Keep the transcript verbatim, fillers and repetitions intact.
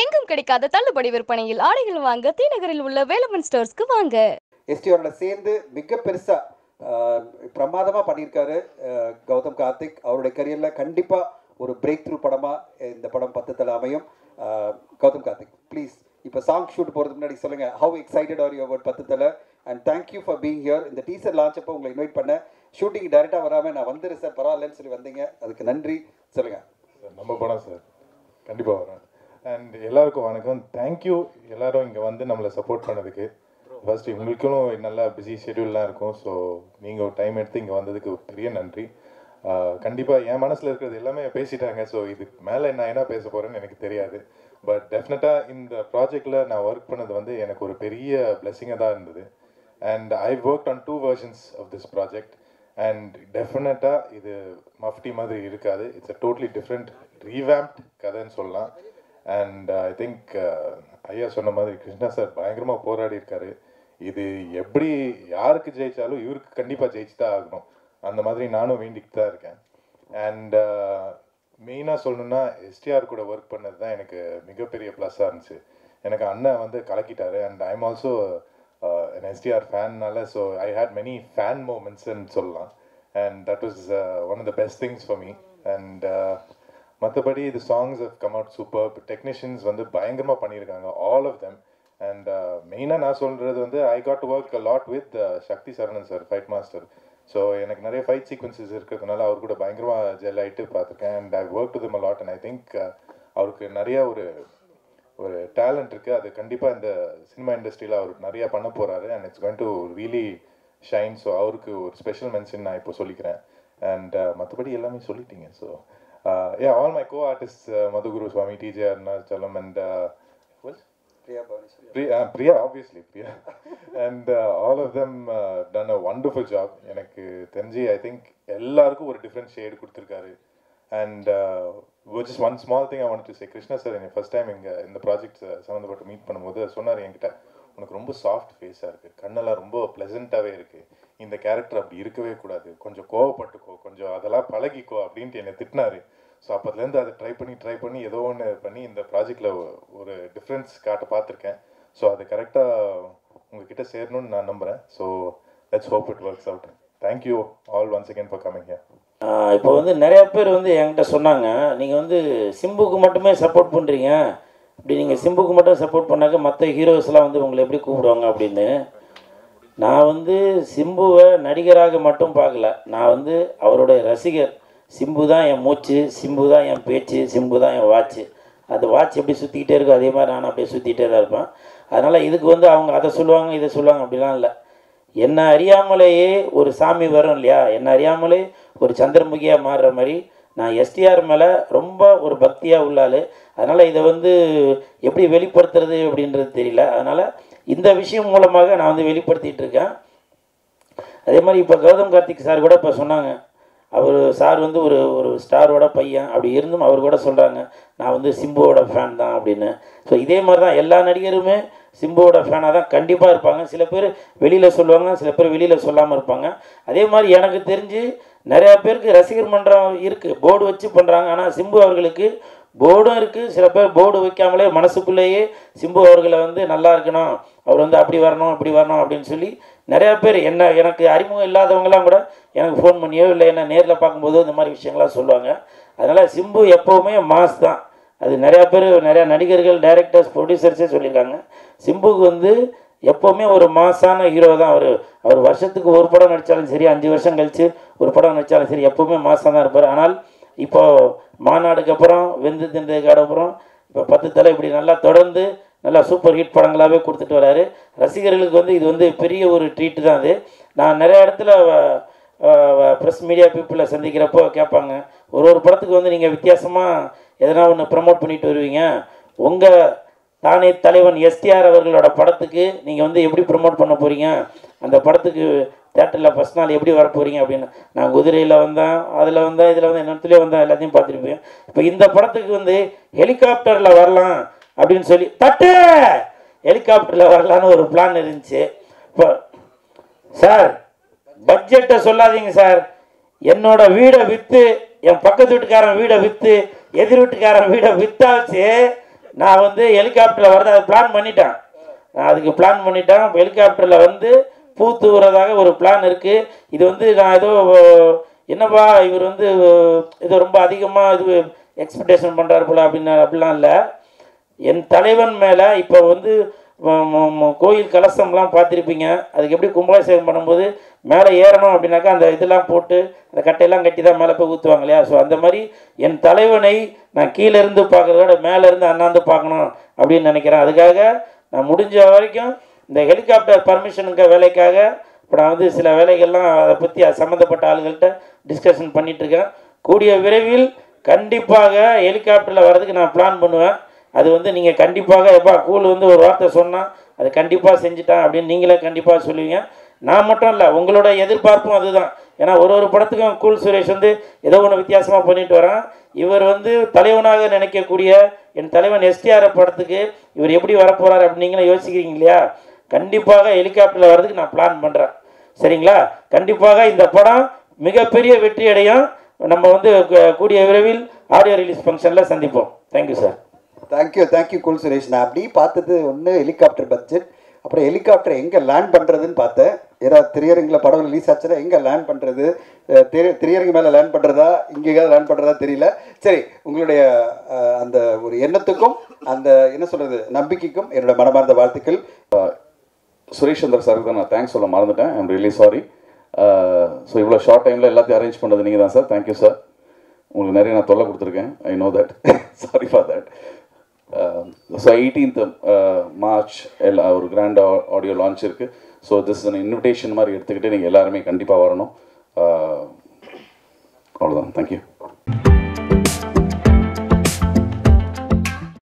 எங்கும் கிடைக்காத தள்ளுபடி விற்பனையில் ஆடைகள் வாங்க தீ நகரில் உள்ள வேலவன் ஸ்டோர்ஸ்க்கு வாங்க. எஸ்டிஆரோட சேர்ந்து மிக பெருசா பிரமாதமா பண்ணியிருக்காரு கௌதம் கார்த்திக். அவருடைய கரியர்ல கண்டிப்பா ஒரு பிரேக் த்ரூ படமா இந்த படம் பத்து தல அமையும். கௌதம் கார்த்திக், ப்ளீஸ் இப்போ சாங் ஷூட் போறதுக்கு முன்னாடி சொல்லுங்க, how excited are you about Pathu Thala and thank you for being here. இந்த டீசர் லான்ச் அப்போ உங்களை இன்வைட் பண்ண, ஷூட்டிங் டைரக்டா வராம நான் வந்துடுறேன் சார் பரவாயில்லன்னு சொல்லி வந்தீங்க, அதுக்கு நன்றி. சொல்லுங்க. நம்ம படம் சார், கண்டிப்பா வரேன். அண்ட் எல்லாருக்கும் வணக்கம், தேங்க்யூ எல்லாரும் இங்கே வந்து நம்மளை சப்போர்ட் பண்ணதுக்கு. ஃபர்ஸ்ட் உங்களுக்கும் நல்லா பிஸி ஷெடியூல்லாம் இருக்கும், ஸோ நீங்கள் ஒரு டைம் எடுத்து இங்கே வந்ததுக்கு பெரிய நன்றி. கண்டிப்பாக என் மனசில் இருக்கிறது எல்லாமே பேசிட்டாங்க, ஸோ இதுக்கு மேலே நான் என்ன பேச போகிறேன்னு எனக்கு தெரியாது. பட் டெஃபினட்டாக இந்த ப்ராஜெக்டில் நான் ஒர்க் பண்ணது வந்து எனக்கு ஒரு பெரிய பிளெஸிங்காக தான் இருந்தது. And I work on two versions of this project and டெஃபினட்டாக இது மஃப்டி மாதிரி இருக்காது. It's a totally different revamped கதைன்னு சொல்லலாம். அண்ட் ஐ திங்க் ஐயா சொன்ன மாதிரி கிருஷ்ணா சார் பயங்கரமாக போராடி இருக்காரு. இது எப்படி யாருக்கு ஜெயித்தாலும் இவருக்கு கண்டிப்பாக ஜெயிச்சு தான் ஆகணும், அந்த மாதிரி நானும் வேண்டிக்கிட்டு தான் இருக்கேன். அண்ட் மெயினாக சொல்லணுன்னா எஸ்டிஆர் கூட ஒர்க் பண்ணது தான் எனக்கு மிகப்பெரிய ப்ளஸ்ஸாக இருந்துச்சு. எனக்கு அண்ணன் வந்து கலக்கிட்டாரு and I am also an STR ஃபேன்னால, so I had many fan மூமெண்ட்ஸ்ன்னு சொல்லலாம். And that was one of the best things for me. And மற்றபடி இது songs have come out super. Technicians வந்து பயங்கரமாக பண்ணியிருக்காங்க, ஆல் ஆஃப் தெம். அண்ட் மெயினாக நான் சொல்கிறது வந்து I got to work lot with Sakthi Saranan sir, fight master. So எனக்கு நிறைய ஃபைட் சீக்வன்சஸ் இருக்கிறதுனால அவர் கூட பயங்கரமாக ஜெல் ஆகிட்டு பார்த்துருக்கேன். And I work to them lot and I think அவருக்கு நிறையா ஒரு ஒரு டேலண்ட் இருக்குது, அது கண்டிப்பாக இந்த சினிமா இண்டஸ்ட்ரியில் அவர் நிறையா பண்ண போகிறாரு and it's going to really shine. So அவருக்கு ஒரு ஸ்பெஷல் மென்ஷன் நான் இப்போ சொல்லிக்கிறேன். அண்ட் மற்றபடி எல்லாமே சொல்லிட்டீங்க. So Uh, yeah, all my co-artists, uh, Madhuguru Swami, T J Arnachalam, and uh, who else? Priya Bhavani. Priya, uh, Priya, obviously Priya, and uh, all of them uh, done a wonderful job. எனக்கு தெரிஞ்சு I think எல்லாருக்கும் ஒரு different shade கொடுத்துருக்காரு. And uh, just one small thing I wanted to say, Krishna sir, என்னை first time இங்கே இந்த project சம்மந்தப்பட்டு meet பண்ணும்போது சொன்னார் என்கிட்ட, உனக்கு ரொம்ப சாஃப்ட் ஃபேஸாக இருக்குது, கண்ணெல்லாம் ரொம்ப ப்ளசண்ட்டாகவே இருக்குது, இந்த கேரக்டர் அப்படி இருக்கவே கூடாது, கொஞ்சம் கோவப்பட்டுக்கோ, கொஞ்சம் அதெல்லாம் பழகிக்கோ அப்படின்ட்டு என்னை திட்டினார். ஸோ அப்போதுலேருந்து அதை ட்ரை பண்ணி ட்ரை பண்ணி ஏதோ ஒன்று பண்ணி இந்த ப்ராஜெக்டில் ஒரு டிஃப்ரென்ஸ் காட்ட பார்த்துருக்கேன். ஸோ அது கரெக்டாக உங்ககிட்ட சேரணும்னு நான் நம்புகிறேன். So let's hope it works out. Thank you all once again for coming here. இப்போ வந்து நிறையா பேர் வந்து என்கிட்ட சொன்னாங்க, நீங்கள் வந்து சிம்புக்கு மட்டுமே சப்போர்ட் பண்ணுறீங்க, இப்படி நீங்கள் சிம்புக்கு மட்டும் சப்போர்ட் பண்ணாக்க மற்ற ஹீரோஸ்லாம் வந்து உங்களை எப்படி கூப்பிடுவாங்க அப்படின்னு. நான் வந்து சிம்புவை நடிகராக மட்டும் பார்க்கல, நான் வந்து அவருடைய ரசிகர். சிம்பு தான் என் மூச்சு, சிம்பு தான் என் பேச்சு, சிம்பு தான் என் வாட்சு. அது வாட்ச் எப்படி சுற்றிக்கிட்டே இருக்கும் அதே மாதிரி நான் அப்படியே சுற்றிக்கிட்டே தான் இருப்பேன். அதனால் இதுக்கு வந்து அவங்க அதை சொல்லுவாங்க இதை சொல்லுவாங்க அப்படிலாம் இல்லை. என்னை அறியாமலேயே ஒரு சாமி வரும் இல்லையா, என்னை அறியாமலே ஒரு சந்திரமுகியாக மாறுற மாதிரி நான் எஸ்டிஆர் மேலே ரொம்ப ஒரு பக்தியாக உள்ளாள். அதனால் இதை வந்து எப்படி வெளிப்படுத்துறது அப்படின்றது தெரியல. அதனால் இந்த விஷயம் மூலமாக நான் வந்து வெளிப்படுத்திகிட்டு இருக்கேன். அதே மாதிரி இப்போ கௌதம் கார்த்திக் சார் கூட இப்போ சொன்னாங்க, அவர் சார் வந்து ஒரு ஒரு ஸ்டாரோட பையன், அப்படி இருந்தும் அவர் கூட சொல்கிறாங்க நான் வந்து சிம்புவோட ஃபேன் தான் அப்படின்னு. ஸோ இதே மாதிரி தான் எல்லா நடிகருமே சிம்புவோட ஃபேனாக தான் கண்டிப்பாக இருப்பாங்க. சில பேர் வெளியில் சொல்லுவாங்க, சில பேர் வெளியில் சொல்லாமல் இருப்பாங்க. அதே மாதிரி எனக்கு தெரிஞ்சு நிறையா பேருக்கு ரசிகர் மன்றம் இருக்குது, போர்டு வச்சு பண்ணுறாங்க. ஆனால் சிம்பு அவர்களுக்கு போர்டும் இருக்குது, சில பேர் போர்டு வைக்காமலே மனசுக்குள்ளேயே சிம்பு அவர்களை வந்து நல்லா இருக்கணும், அவர் வந்து அப்படி வரணும் இப்படி வரணும் அப்படின்னு சொல்லி நிறையா பேர் என்ன எனக்கு அறிமுகம் இல்லாதவங்களாம் கூட எனக்கு ஃபோன் பண்ணியோ இல்லை என்ன நேரில் பார்க்கும்போதோ இந்த மாதிரி விஷயங்கள்லாம் சொல்லுவாங்க. அதனால் சிம்பு எப்போவுமே மாஸ் தான். அது நிறையா பேர் நிறையா நடிகர்கள் டைரக்டர்ஸ் ப்ரொடியூசர்ஸே சொல்லியிருக்காங்க, சிம்புக்கு வந்து எப்போவுமே ஒரு மாசான ஹீரோ தான் அவர். அவர் வருஷத்துக்கு ஒரு படம் நடித்தாலும் சரி, அஞ்சு வருஷம் கழித்து ஒரு படம் நடித்தாலும் சரி, எப்போவுமே மாசாக தான் இருப்பார். ஆனால் இப்போது மாநாடுக்கு அப்புறம் வெந்து தின்றதுக்கு அப்புறம் இப்போ பத்து தலை இப்படி நல்லா தொடர்ந்து நல்லா சூப்பர் ஹிட் படங்களாகவே கொடுத்துட்டு வராரு. ரசிகர்களுக்கு வந்து இது வந்து பெரிய ஒரு ட்ரீட்டு தான். அது நான் நிறைய இடத்துல ப்ரெஸ் மீடியா பீப்புளை சந்திக்கிறப்போ கேட்பாங்க, ஒரு ஒரு படத்துக்கு வந்து நீங்கள் வித்தியாசமாக எதனா ஒன்று ப்ரமோட் பண்ணிட்டு வருவீங்க, உங்கள் தானே தலைவன் எஸ்டிஆர் அவர்களோட படத்துக்கு நீங்கள் வந்து எப்படி ப்ரமோட் பண்ண போகிறீங்க, அந்த படத்துக்கு தேட்டரில் ஃபஸ்ட் நாள் எப்படி வரப்போகிறீங்க அப்படின்னு. நான் குதிரையில் வந்தேன், அதில் வந்தேன், இதில் வந்து என்னத்துலேயே வந்தேன், எல்லாத்தையும் பார்த்துருப்பேன். இப்போ இந்த படத்துக்கு வந்து ஹெலிகாப்டரில் வரலாம் அப்படின்னு சொல்லி தட்டு ஹெலிகாப்டரில் வரலான்னு ஒரு பிளான் இருந்துச்சு. இப்போ சார் பட்ஜெட்டை சொல்லாதீங்க சார், என்னோட வீடை விற்று என் பக்கத்து வீட்டுக்காரன் வீடை விற்று எதிர் வீட்டுக்காரன் வீடை விற்றாச்சு நான் வந்து ஹெலிகாப்டரில் வரது அதை பிளான் பண்ணிட்டேன் நான் அதுக்கு பிளான் பண்ணிட்டேன் ஹெலிகாப்டரில் வந்து பூ தூவுறதாக ஒரு பிளான் இருக்குது. இது வந்து நான் ஏதோ என்னப்பா இவர் வந்து இது ரொம்ப அதிகமாக இது எக்ஸ்பெக்டேஷன் பண்ணுறாரு போல அப்படின்னு அப்படிலாம் இல்லை. என் தலைவன் மேலே இப்போ வந்து கோயில் கலசம்லாம் பார்த்துருப்பீங்க, அதுக்கு எப்படி கும்பாபிஷேகம் பண்ணும்போது மேலே ஏறணும் அப்படின்னாக்கா அந்த இதெல்லாம் போட்டு அந்த கட்டையெல்லாம் கட்டி தான் மேலே போய் ஊற்றுவாங்க இல்லையா. ஸோ அந்த மாதிரி என் தலைவனை நான் கீழேருந்து பார்க்குறதோட மேலேருந்து அண்ணாந்து பார்க்கணும் அப்படின்னு நினைக்கிறேன். அதுக்காக நான் முடிஞ்ச வரைக்கும் இந்த ஹெலிகாப்டர் பர்மிஷனுங்க வேலைக்காக இப்போ நான் வந்து சில வேலைகள்லாம் அதை பற்றி அது சம்மந்தப்பட்ட ஆளுகள்கிட்ட டிஸ்கஷன் பண்ணிகிட்ருக்கேன். கூடிய விரைவில் கண்டிப்பாக ஹெலிகாப்டரில் வர்றதுக்கு நான் பிளான் பண்ணுவேன். அது வந்து நீங்கள் கண்டிப்பாக எப்பா கூழ் வந்து ஒரு வார்த்தை சொன்னால் அது கண்டிப்பாக செஞ்சுட்டான் அப்படின்னு நீங்களே கண்டிப்பாக சொல்லுவீங்க. நான் மட்டும் இல்லை, உங்களோட எதிர்பார்ப்பும் அதுதான். ஏன்னா ஒரு ஒரு படத்துக்கும் கூல் சுரேஷ் வந்து ஏதோ ஒன்று வித்தியாசமாக பண்ணிட்டு வரான். இவர் வந்து தலைவனாக நினைக்கக்கூடிய என் தலைவன் எஸ்டிஆர் படத்துக்கு இவர் எப்படி வரப்போகிறார் அப்படின்னீங்களா யோசிக்கிறீங்க இல்லையா. கண்டிப்பாக ஹெலிகாப்டரில் வர்றதுக்கு நான் பிளான் பண்ணுறேன். சரிங்களா, கண்டிப்பாக இந்த படம் மிகப்பெரிய வெற்றி அடையும். நம்ம வந்து கூடிய விரைவில் ஆடியோ ரிலீஸ் ஃபங்க்ஷனில் சந்திப்போம். Thank you sir. Thank you thank you cool Suresh. நான் அப்படியே பார்த்தது ஒன்று ஹெலிகாப்டர் பட்ஜெட், அப்புறம் ஹெலிகாப்டர் எங்கே லேண்ட் பண்ணுறதுன்னு பார்த்தேன். ஏன்னா திரையரங்கில் படம் ரிலீஸ் ஆச்சுன்னா எங்கே லேண்ட் பண்ணுறது, திரை திரையரங்கு மேலே லேண்ட் பண்ணுறதா இங்கேயாவது லேண்ட் பண்ணுறதா தெரியல. சரி, உங்களுடைய அந்த ஒரு எண்ணத்துக்கும் அந்த என்ன சொல்கிறது நம்பிக்கைக்கும் என்னோட மனமார்ந்த வாழ்த்துக்கள். சுரேஷ் சந்திர சாருக்கு தான் நான் தேங்க்ஸ் சொல்ல மறந்துட்டேன். I'm really sorry. ஸோ இவ்வளோ ஷார்ட் டைமில் எல்லாத்தையும் அரேஞ்ச் பண்ணுறது நீங்கள் தான் சார். Thank you sir. உங்களுக்கு நிறைய நான் தொல்லை கொடுத்துருக்கேன். I know that, sorry for that. So eighteenth March எல்லா ஒரு கிராண்ட் ஆடியோ லான்ச் இருக்குது. So this is an invitation மாதிரி எடுத்துக்கிட்டு நீங்கள் எல்லாருமே கண்டிப்பாக வரணும். அவ்வளோதான். தேங்க்யூ.